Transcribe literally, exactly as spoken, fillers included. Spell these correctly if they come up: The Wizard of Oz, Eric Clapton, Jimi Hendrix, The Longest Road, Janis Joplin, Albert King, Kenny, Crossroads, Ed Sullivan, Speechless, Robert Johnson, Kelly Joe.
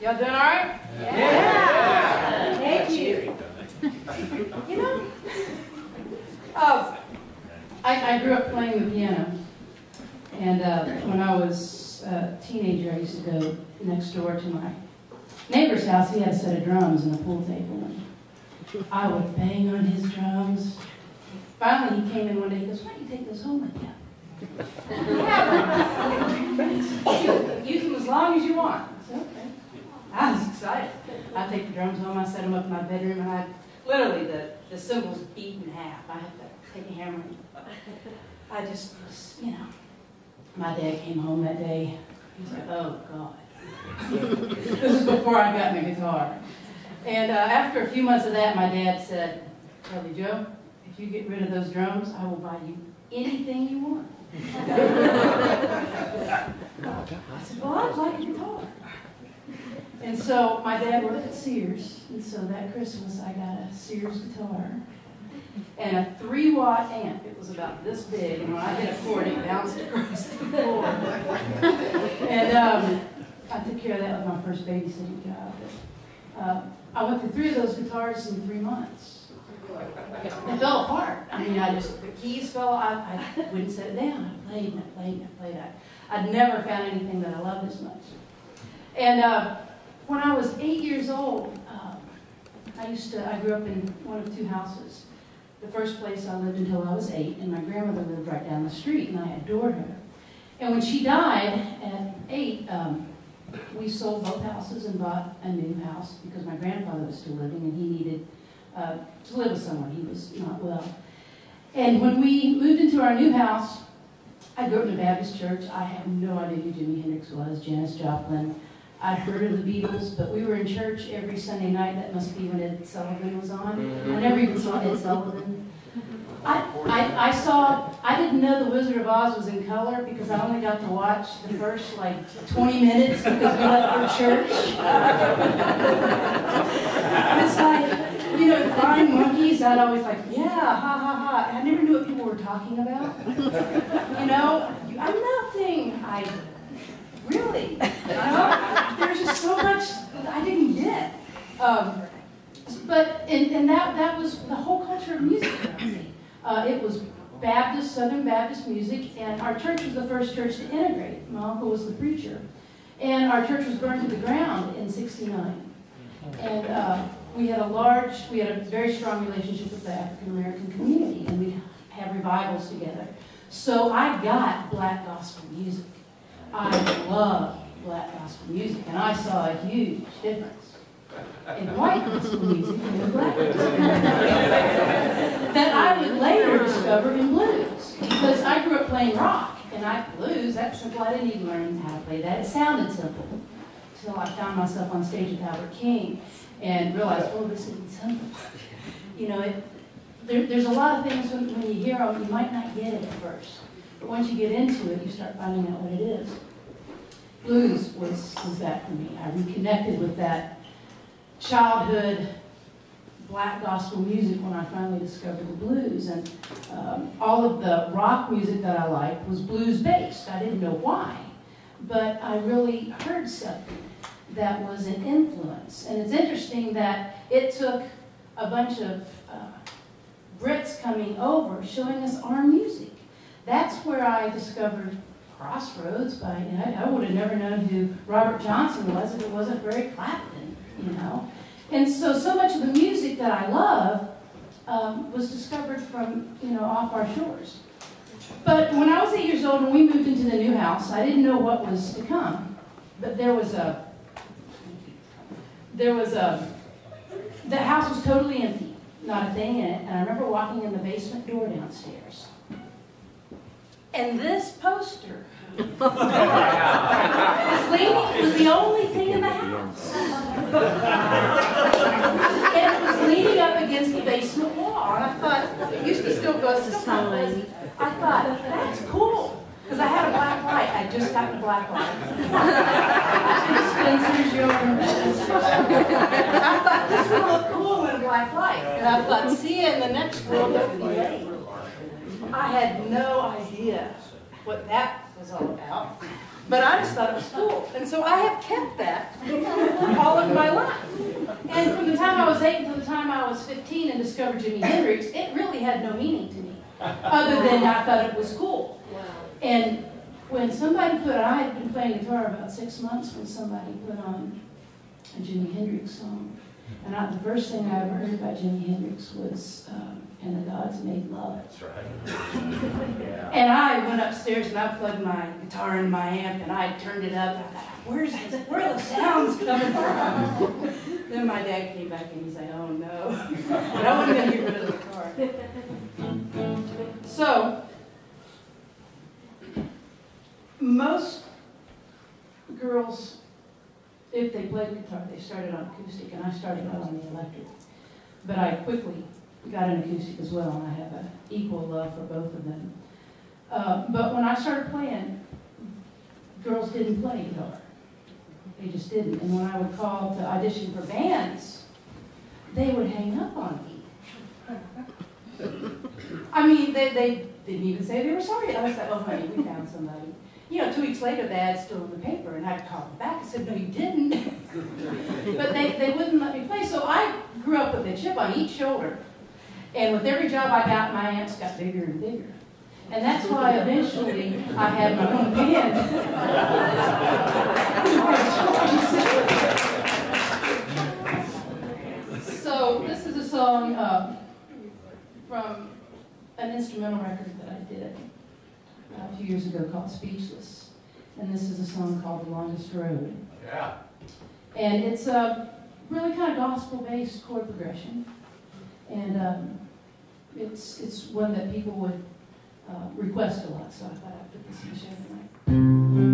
Y'all doing all right? Yeah. yeah. yeah. Thank you. You know, uh, I, I grew up playing the piano. And uh, when I was a teenager, I used to go next door to my neighbor's house. He had a set of drums and a pool table. And I would bang on his drums. Finally, he came in one day. He goes, "Why don't you take those home with you? Yeah, use them as long as you want." I said, "Okay." I was excited. I'd take the drums home, I'd set them up in my bedroom, and I'd literally, the, the cymbals beat in half. I had to take a hammer. I just, you know. My dad came home that day. He was like, "Oh, God." This was before I got my guitar. And uh, after a few months of that, my dad said, "Kelly Joe, if you get rid of those drums, I will buy you anything you want." I said, "Well, I'd like a guitar." And so my dad worked at Sears, and so that Christmas I got a Sears guitar and a three watt amp. It was about this big, and when I hit a chord, it bounced across the floor. And um, I took care of that with my first babysitting job. Uh, I went through three of those guitars in three months. They fell apart. I mean, I just, the keys fell off. I, I wouldn't set it down. I played and I played and I played. I, I'd never found anything that I loved as much. And uh, when I was eight years old, uh, I used to, I grew up in one of two houses. The first place I lived until I was eight, and my grandmother lived right down the street, and I adored her. And when she died at eight, um, we sold both houses and bought a new house because my grandfather was still living, and he needed uh, to live with someone. He was not well. And when we moved into our new house, I grew up in a Baptist church. I had no idea who Jimi Hendrix was, Janis Joplin. I'd heard of the Beatles, but we were in church every Sunday night. That must be when Ed Sullivan was on. I never even saw Ed Sullivan. I, I, I saw, I didn't know The Wizard of Oz was in color because I only got to watch the first like twenty minutes because we left for church. It's like, you know, flying monkeys, I'd always like, yeah, ha, ha, ha. I never knew what people were talking about. You know, I'm melting. I, really? Uh, there's just so much that I didn't get. Um, but, and, and that, that was the whole culture of music around me. Uh, it was Baptist, Southern Baptist music, and our church was the first church to integrate. My uncle was the preacher. And our church was burned to the ground in sixty-nine. And uh, we had a large, we had a very strong relationship with the African American community, and we had revivals together. So I got black gospel music. I love black gospel music, and I saw a huge difference in white gospel music and in black gospel music that I would later discover in blues, because I grew up playing rock, and I blues, that's simple, I didn't even learn how to play that. It sounded simple, until I found myself on stage with Albert King and realized, oh, this isn't simple. You know, it, there, there's a lot of things when, when you hear them, you might not get it at first. But once you get into it, you start finding out what it is. Blues was, was that for me. I reconnected with that childhood black gospel music when I finally discovered the blues. And um, all of the rock music that I liked was blues-based. I didn't know why, but I really heard something that was an influence. And it's interesting that it took a bunch of uh, Brits coming over showing us our music. That's where I discovered Crossroads by, I, I would have never known who Robert Johnson was if it wasn't for Eric Clapton, you know. And so, so much of the music that I love um, was discovered from, you know, off our shores. But when I was eight years old and we moved into the new house, I didn't know what was to come. But there was a, there was a, the house was totally empty, not a thing in it. And I remember walking in the basement door downstairs. And this poster was, leaning, was the only thing in the house. And it was leaning up against the basement wall. And I thought, it used to still go to sign. I thought, that's cool. Because I had a black light. I just got a black light. Spencer's your I thought, this would look cool in black light. And I thought, see you in the next world that would be late. I had no idea what that was all about. But I just thought it was cool. And so I have kept that all of my life. And from the time I was eight until the time I was fifteen and discovered Jimi Hendrix, it really had no meaning to me, other than I thought it was cool. Wow. And when somebody put on, I had been playing guitar about six months when somebody put on a Jimi Hendrix song. And I, the first thing I ever heard by Jimi Hendrix was, um, and the Gods Made Love. That's right. Yeah. And I went upstairs and I plugged my guitar in my amp and I turned it up. And I thought, where's this, where are the sounds coming from? Then my dad came back and he said, oh no. But I wasn't going to get rid of the guitar. So, most girls, if they played guitar, they started on acoustic, and I started out on the electric. But I quickly got an acoustic as well, and I have an equal love for both of them. Uh, but when I started playing, girls didn't play guitar. They just didn't. And when I would call to audition for bands, they would hang up on me. I mean, they, they didn't even say they were sorry. I was like, oh, honey, we found somebody. You know, two weeks later, the ad's still in the paper, and I called them back and said, no, you didn't. But they, they wouldn't let me play. So I grew up with a chip on each shoulder. And with every job I got, my amps got bigger and bigger. And that's why eventually I had my own band. So this is a song uh, from an instrumental record that I did a few years ago called Speechless. And this is a song called The Longest Road. Yeah. And it's a really kind of gospel-based chord progression. And um, it's, it's one that people would uh, request a lot, so I thought I'd put this in the show tonight.